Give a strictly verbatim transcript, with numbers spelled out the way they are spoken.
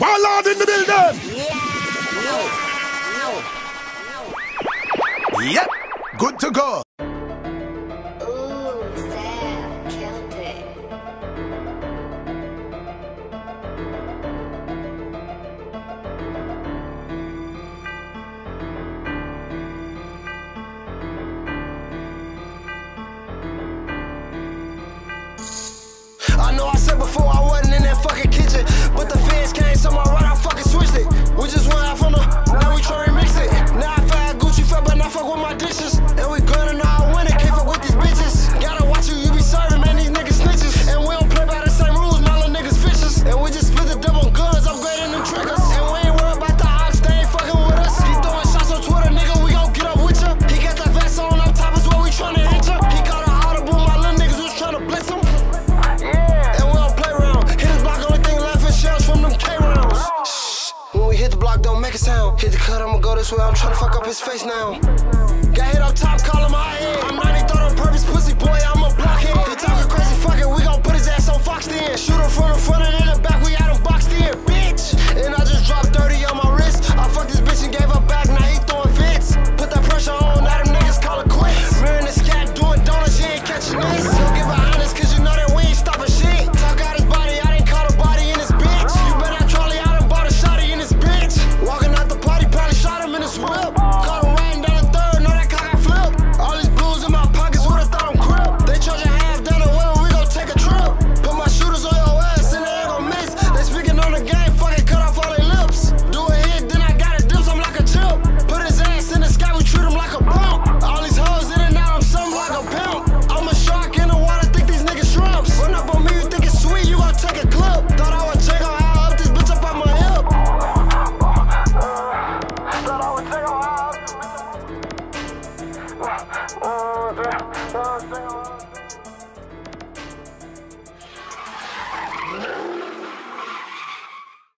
Warlord in the building! Yeah. No. No. No. Yep, good to go. Ooh, Sam killed it. I know I said before I wasn't in that fucking kitchen, but the fans came, so my right, I fucking switched it. We just went out from the, now we try to remix it. Now I find Gucci fat, but now fuck with my dishes. And we good and now I win it, can't fuck with these bitches. Gotta watch you, you be serving, man, these niggas snitches. And we don't play by the same rules, now little niggas vicious. And we just split the double guns, upgrading them triggers. And we ain't worried about the ops, they ain't fucking with us. He throwing shots on Twitter, nigga, we gon' get up with ya. He got that vest on, up top is where we tryna hit ya. He caught an audible, my little niggas was tryna blitz him. Hit the block, don't make a sound. Hit the cut, I'ma go this way, I'm tryna fuck up his face now. Got hit on top, call him my head. I'm ninety-third on purpose, pussy boy, I'm a blockhead. He talking crazy, fuck it, we gon' put his ass on Fox then. Shoot him from the front and in the back, we out him boxed in, bitch. And I just dropped thirty on my wrist. I fucked this bitch and gave her back, now he throwing fits. Put that pressure on, now them niggas call it quits. Mirroring this cat, doing donuts, she ain't catching this. Don't give a honest, cause you know that we ain't stopping shit. Talk out his body, I didn't call the body in his bitch. You better not trolley, I done bought a shotty in his bitch. Walking out the party, probably shot him in his whip. Caught him riding down the third, know that cock I flip. All these blues in my pockets, would've thought I'm crip. They charging half down the way when we gon' take a trip. Put my shooters on your ass and they ain't gon' miss. They speaking on the game, fucking cut off all their lips. Do a hit, then I gotta dip, I'm like a chip. Put his ass in the sky, we treat him like a bump. All these hoes in and out, I'm something like a pimp. I'm a shark in the water, think these niggas shrimps. Run up on me, you think it's sweet, you gon' take a clip. Thought I would check on how I up this bitch up on my hip. Thank you.